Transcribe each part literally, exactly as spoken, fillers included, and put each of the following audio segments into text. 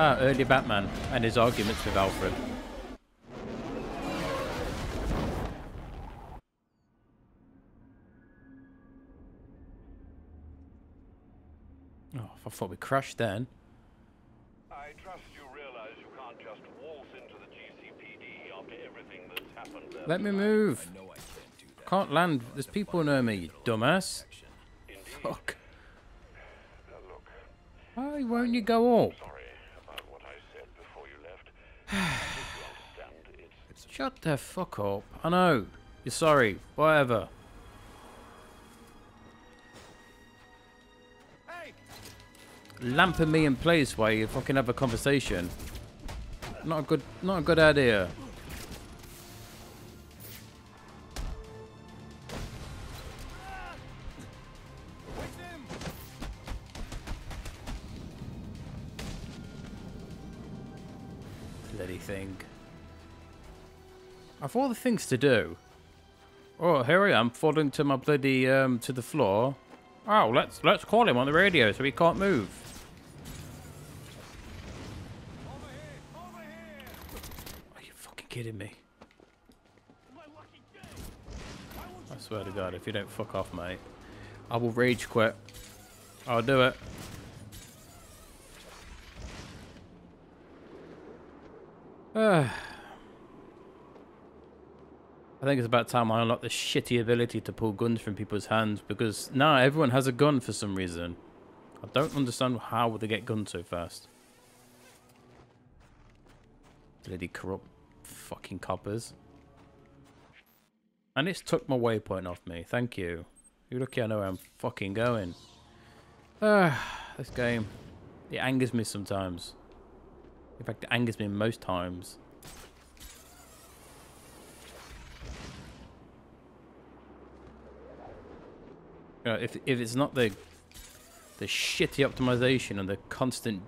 Ah, early Batman and his arguments with Alfred. Oh, I thought we crashed then. I trust you realize you can't just waltz into the G C P D after everything that's happened there. Let me move. I know I can't do that. Can't land. There's people near me, you dumbass. Fuck. Why won't you go up? Sorry about what I said before you left. It's shut the fuck up. I know. You're sorry. Whatever. Hey. Lamping me in place while you fucking have a conversation. Not a good not a good idea. I've all the things to do. Oh, here I am falling to my bloody um to the floor. Oh, let's let's call him on the radio so he can't move. Over here, over here. Are you fucking kidding me? I swear to God, if you don't fuck off, mate, I will rage quit. I'll do it. Ah. I think it's about time I unlock the shitty ability to pull guns from people's hands, because now everyone has a gun for some reason. I don't understand how they get guns so fast. Bloody corrupt fucking coppers. And it's took my waypoint off me. Thank you. You're lucky I know where I'm fucking going. Ah, this game. It angers me sometimes. In fact, it angers me most times. You know, if if it's not the the shitty optimization and the constant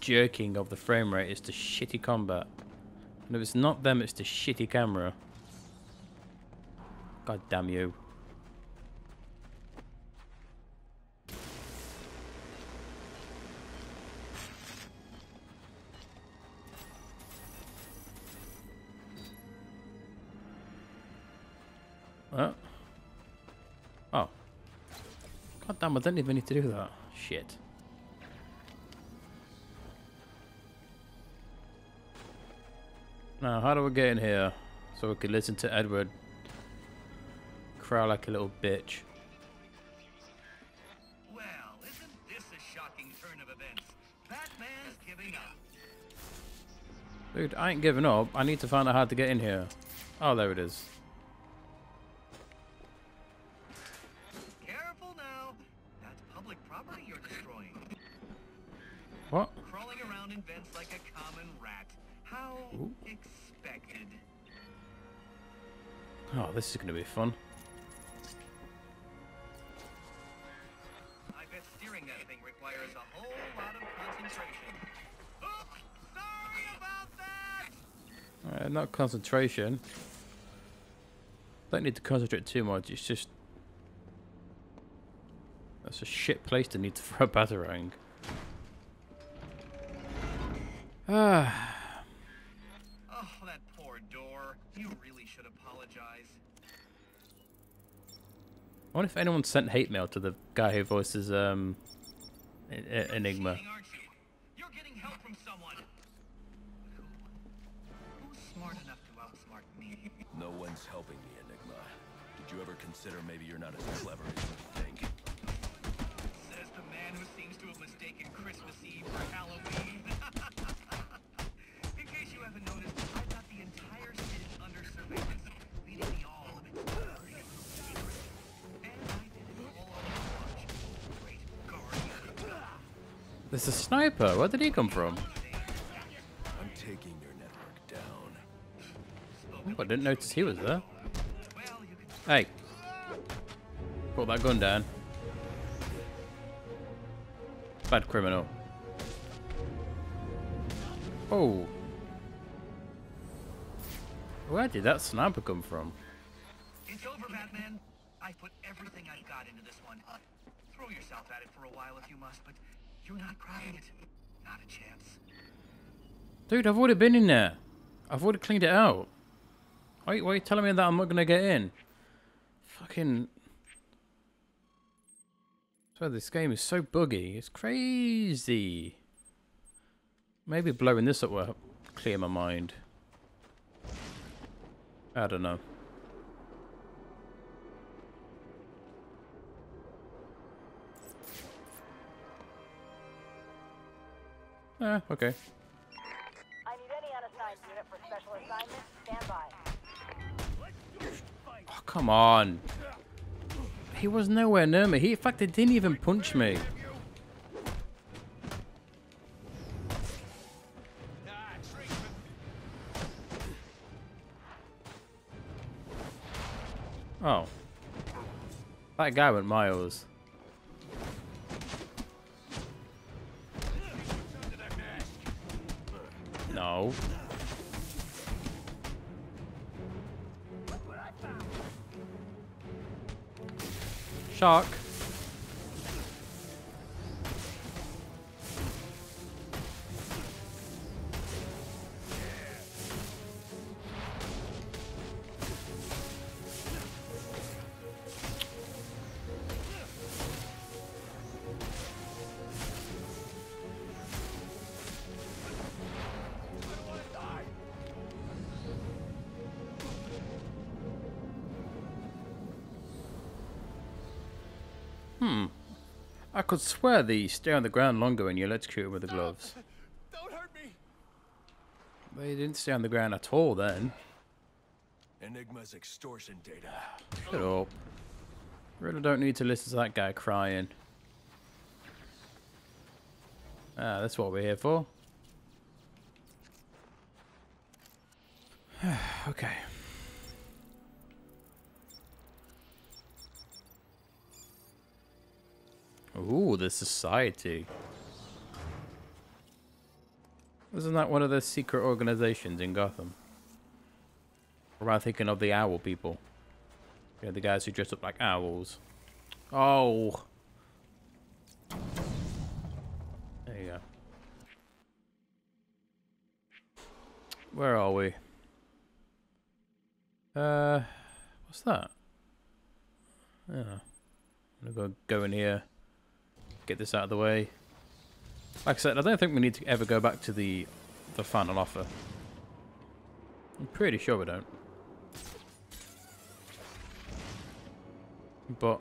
jerking of the frame rate, it's the shitty combat. And if it's not them, it's the shitty camera. God damn you. What? Oh. God damn, I didn't even need to do that. Shit. Now, how do we get in here so we can listen to Edward cry like a little bitch? Well, isn't this a shocking turn of events? Batman's giving up. Dude, I ain't giving up. I need to find out how to get in here. Oh, there it is. What? Crawling around in vents like a common rat. How Ooh. Expected. Oh, this is going to be fun. I bet steering that thing requires a whole lot of concentration. Oops, sorry about that! Alright, not concentration. Don't need to concentrate too much, it's just... That's a shit place to need to throw a Batarang. Ah. Oh, that poor door. You really should apologize. I wonder if anyone sent hate mail to the guy who voices um en Enigma. Cheating, aren't you? You're getting help from someone. Who? Who's smart enough to outsmart me? No one's helping me, Enigma. Did you ever consider maybe you're not as clever as you think? Says the man who seems to have mistaken Christmas Eve for Halloween. There's a sniper. Where did he come from? I'm taking your network down. Oh, I didn't notice he was there. Hey, put that gun down. Bad criminal. Oh, where did that sniper come from? It's over, Batman. I put everything I've got into this one. Throw yourself at it for a while if you must, but. You're not crying it. Not a chance. Dude, I've already been in there. I've already cleaned it out. Wait, why are you telling me that I'm not going to get in? Fucking... I swear this game is so buggy. It's crazy. Maybe blowing this up will help clear my mind. I don't know. Ah, okay. I need any unassigned unit for special assignment. Stand by. Oh, come on. He was nowhere near me. He, in fact, he didn't even punch me. Oh. That guy went miles. No. Shark. I could swear they stay on the ground longer when you electrocute them with the gloves. Don't hurt me. They didn't stay on the ground at all then. Enigma's extortion data. Shut up. Really don't need to listen to that guy crying. Ah, that's what we're here for. Okay. Ooh, the society. Wasn't that one of the secret organizations in Gotham? Or am I thinking of the owl people? Yeah, the guys who dress up like owls. Oh. There you go. Where are we? Uh, what's that? I don't know. I'm gonna go in here. Get this out of the way. Like I said, I don't think we need to ever go back to the the final offer. I'm pretty sure we don't. But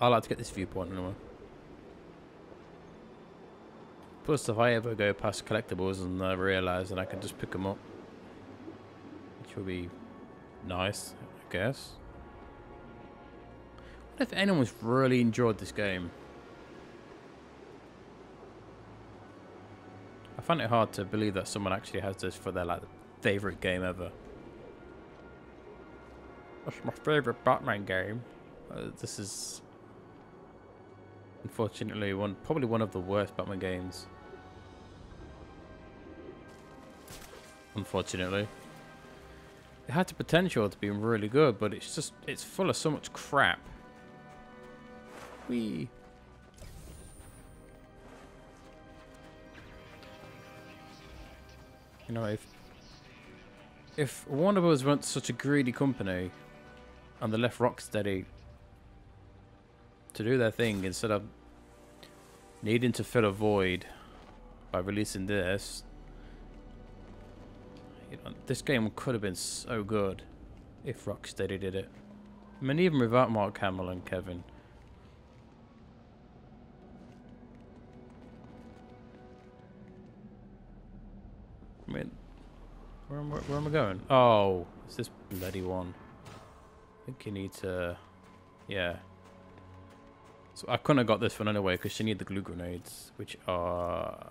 I like to get this viewpoint anyway. Plus, if I ever go past collectibles and I realise that I can just pick them up, which will be nice, I guess. What if anyone's really enjoyed this game? I find it hard to believe that someone actually has this for their like favorite game ever. That's my favorite Batman game. Uh, this is unfortunately one, probably one of the worst Batman games. Unfortunately, it had the potential to be really good, but it's just it's full of so much crap. Whee. You know, if if one of us runs such a greedy company and they left Rocksteady to do their thing instead of needing to fill a void by releasing this, you know, this game could have been so good if Rocksteady did it. I mean, even without Mark Hamill and Kevin. I mean, where am, I, where am I going? Oh, it's this bloody one. I think you need to... Yeah. So I couldn't have got this one anyway, because you need the glue grenades, which are...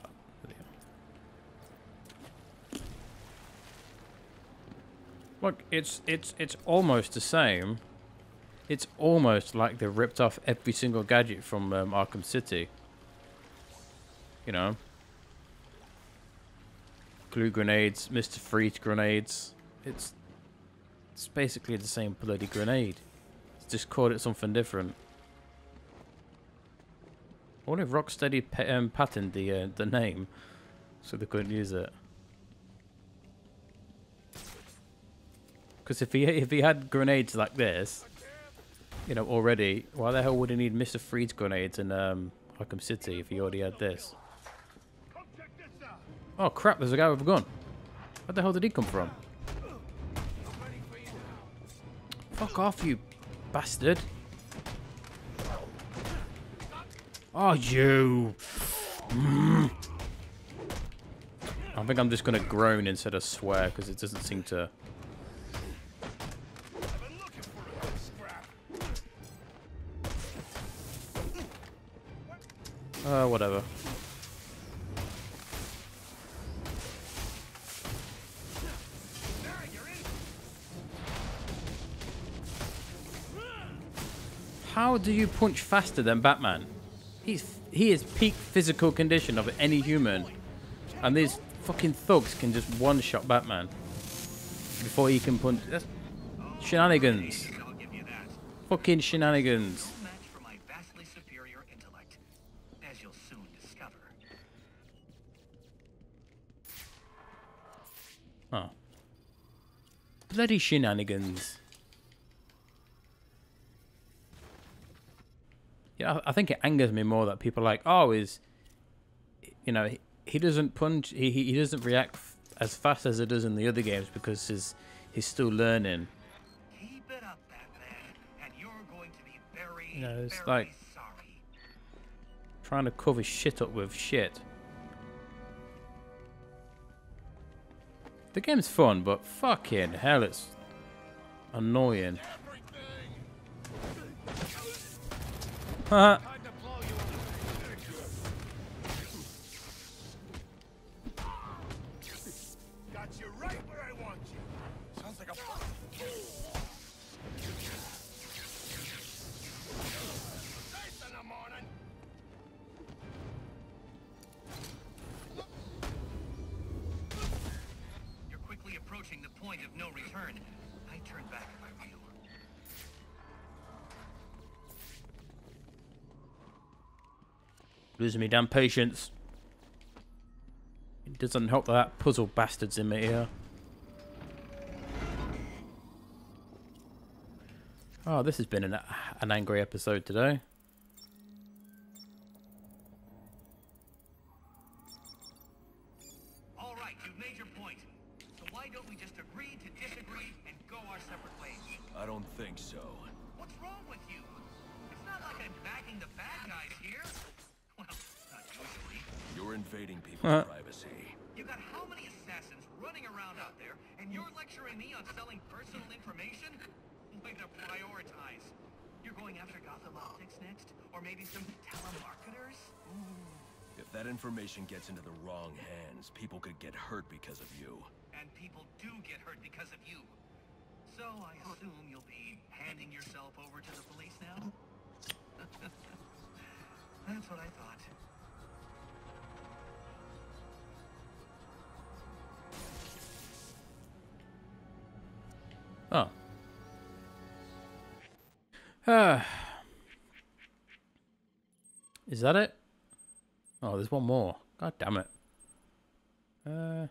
Look, it's, it's, it's almost the same. It's almost like they ripped off every single gadget from um, Arkham City. You know? Glue grenades, Mister Freeze grenades. It's it's basically the same bloody grenade. It's just called it something different. I wonder if Rocksteady pa um, patented the uh, the name so they couldn't use it. Because if he if he had grenades like this, you know, already, why the hell would he need Mister Freeze grenades in um, Arkham City if he already had this? Oh crap! There's a guy with a gun. Where the hell did he come from? Fuck off, you bastard! Oh, you! Mm. I think I'm just gonna groan instead of swear because it doesn't seem to. Uh, whatever. How do you punch faster than Batman? He's he is peak physical condition of any human, and these fucking thugs can just one-shot Batman before he can punch. That's shenanigans. Fucking shenanigans. Oh. Bloody shenanigans. Yeah, I think it angers me more that people are like, oh, is, you know, he, he doesn't punch, he, he doesn't react f as fast as it does in the other games because he's, he's still learning. Keep it up, Batman, and you're going to be very, you know, it's like sorry. Trying to cover shit up with shit. The game's fun, but fucking hell, it's annoying. Haha. Losing me damn patience. It doesn't help that, that puzzle bastard's in my ear. Oh, this has been an, an angry episode today. All right, you've made your point. So why don't we just agree to disagree and go our separate ways? I don't think so. What's wrong with you? It's not like I'm backing the bad guys here. You're invading people's uh. privacy. You got how many assassins running around out there, and you're lecturing me on selling personal information? Way to prioritize. You're going after Gotham Optics next, or maybe some telemarketers? Ooh. If that information gets into the wrong hands, people could get hurt because of you. And people do get hurt because of you. So I assume you'll be handing yourself over to the police now? That's what I thought. Oh. Ah. Is that it? Oh, there's one more. God damn it. Uh.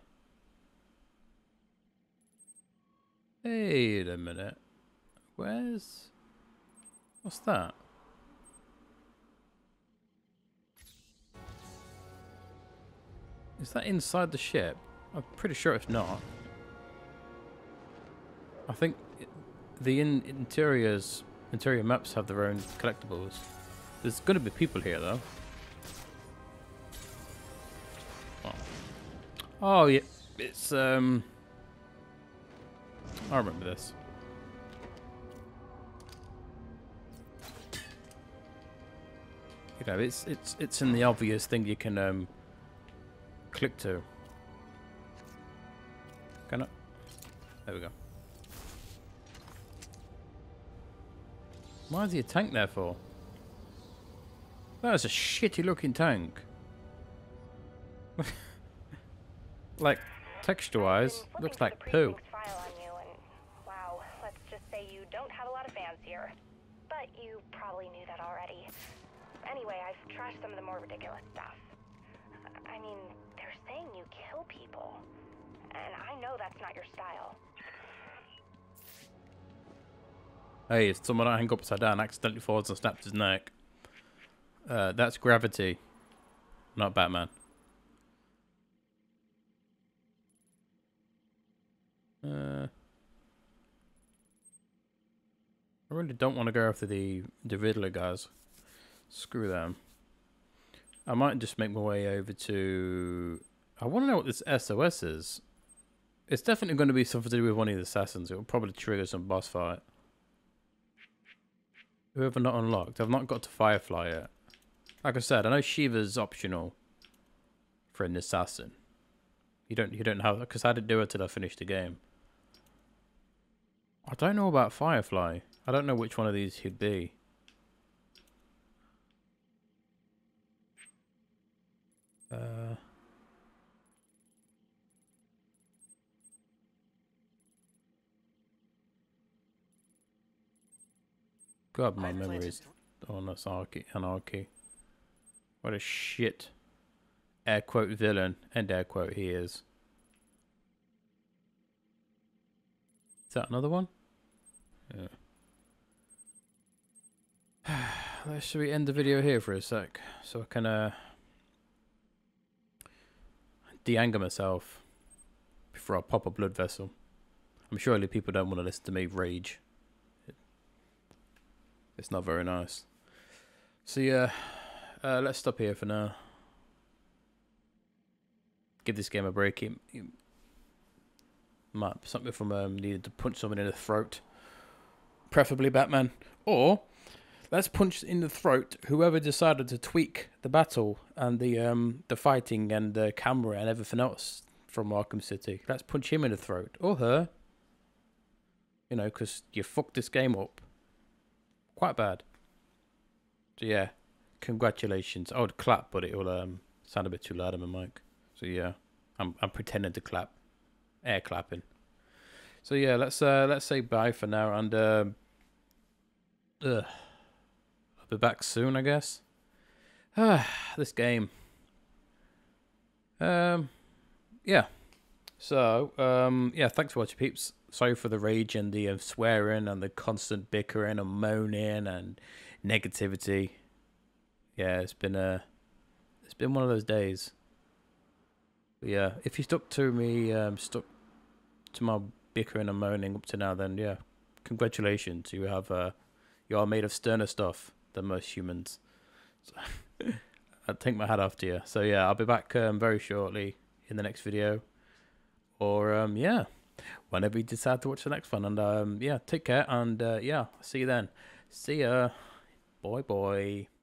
Wait a minute. Where's... What's that? Is that inside the ship? I'm pretty sure it's not. I think the in interiors, interior maps have their own collectibles. There's going to be people here, though. Oh, oh yeah, it's um. I remember this. You know, it's it's it's in the obvious thing you can um. Click to. Can I? There we go. Why is he a tank there for? That is a shitty looking tank. Like, texture wise, looks like poo. File on you and, wow, let's just say you don't have a lot of fans here. But you probably knew that already. Anyway, I've trashed some of the more ridiculous stuff. I mean, they're saying you kill people. And I know that's not your style. Hey, someone I hung upside down accidentally falls and snaps his neck. Uh, that's gravity, not Batman. Uh, I really don't want to go after the, the Riddler guys. Screw them. I might just make my way over to... I want to know what this S O S is. It's definitely going to be something to do with one of the assassins. It will probably trigger some boss fight. Whoever not unlocked. I've not got to Firefly yet. Like I said, I know Shiva's optional for an assassin. You don't, you don't have... Because I didn't do it till I finished the game. I don't know about Firefly. I don't know which one of these he'd be. Uh... God, my memory is on this anarchy. anarchy. What a shit, air quote, villain, and air quote, he is. Is that another one? Yeah. Let's, should we end the video here for a sec? So I can uh, de-anger myself before I pop a blood vessel. I'm surely people don't want to listen to me rage. It's not very nice. So yeah, uh, let's stop here for now. Give this game a break. It, it might be something from um, needed to punch someone in the throat, preferably Batman, or let's punch in the throat whoever decided to tweak the battle and the um the fighting and the camera and everything else from Arkham City. Let's punch him in the throat or her. You know, because you fucked this game up. Quite bad. So yeah, congratulations. I would clap, but it will um sound a bit too loud on my mic. So yeah, I'm I'm pretending to clap, air clapping. So yeah, let's uh let's say bye for now, and um, ugh, I'll be back soon, I guess. Ah, this game. Um, yeah. So um, yeah, thanks for watching, peeps. Sorry for the rage and the uh, swearing and the constant bickering and moaning and negativity. Yeah, it's been a, it's been one of those days. But yeah, if you stuck to me, um, stuck to my bickering and moaning up to now, then yeah, congratulations. You have, uh, you are made of sterner stuff than most humans. So I take my hat off to you. So yeah, I'll be back um, very shortly in the next video, or um, yeah. Whenever you decide to watch the next one. And um yeah, take care, and uh yeah, see you then. See ya. Bye bye.